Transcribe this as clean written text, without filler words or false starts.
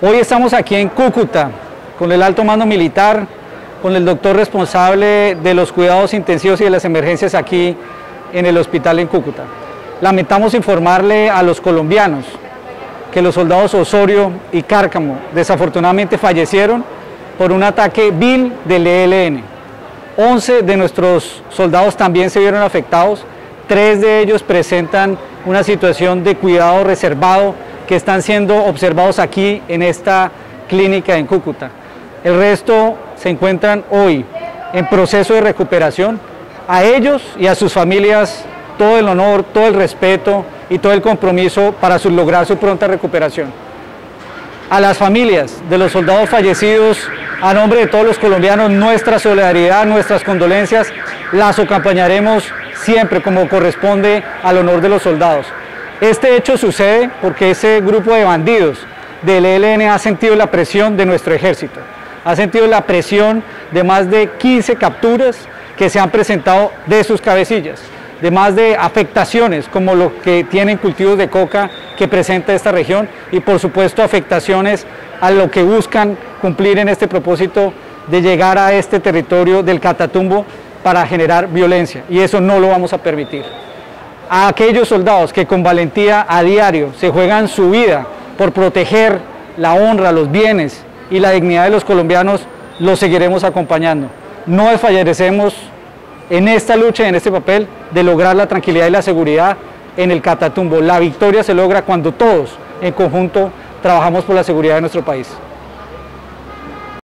Hoy estamos aquí en Cúcuta con el alto mando militar, con el doctor responsable de los cuidados intensivos y de las emergencias aquí en el hospital en Cúcuta. Lamentamos informarle a los colombianos que los soldados Osorio y Cárcamo desafortunadamente fallecieron por un ataque vil del ELN. 11 de nuestros soldados también se vieron afectados, 3 de ellos presentan una situación de cuidado reservado que están siendo observados aquí en esta clínica en Cúcuta. El resto se encuentran hoy en proceso de recuperación. A ellos y a sus familias todo el honor, todo el respeto y todo el compromiso para lograr su pronta recuperación. A las familias de los soldados fallecidos, a nombre de todos los colombianos, nuestra solidaridad, nuestras condolencias, las acompañaremos siempre como corresponde al honor de los soldados. Este hecho sucede porque ese grupo de bandidos del ELN ha sentido la presión de nuestro ejército, ha sentido la presión de más de 15 capturas que se han presentado de sus cabecillas, de más de afectaciones como lo que tienen cultivos de coca que presenta esta región y por supuesto afectaciones a lo que buscan cumplir en este propósito de llegar a este territorio del Catatumbo para generar violencia, y eso no lo vamos a permitir. A aquellos soldados que con valentía a diario se juegan su vida por proteger la honra, los bienes y la dignidad de los colombianos, los seguiremos acompañando. No desfallecemos en esta lucha, en este papel de lograr la tranquilidad y la seguridad en el Catatumbo. La victoria se logra cuando todos en conjunto trabajamos por la seguridad de nuestro país.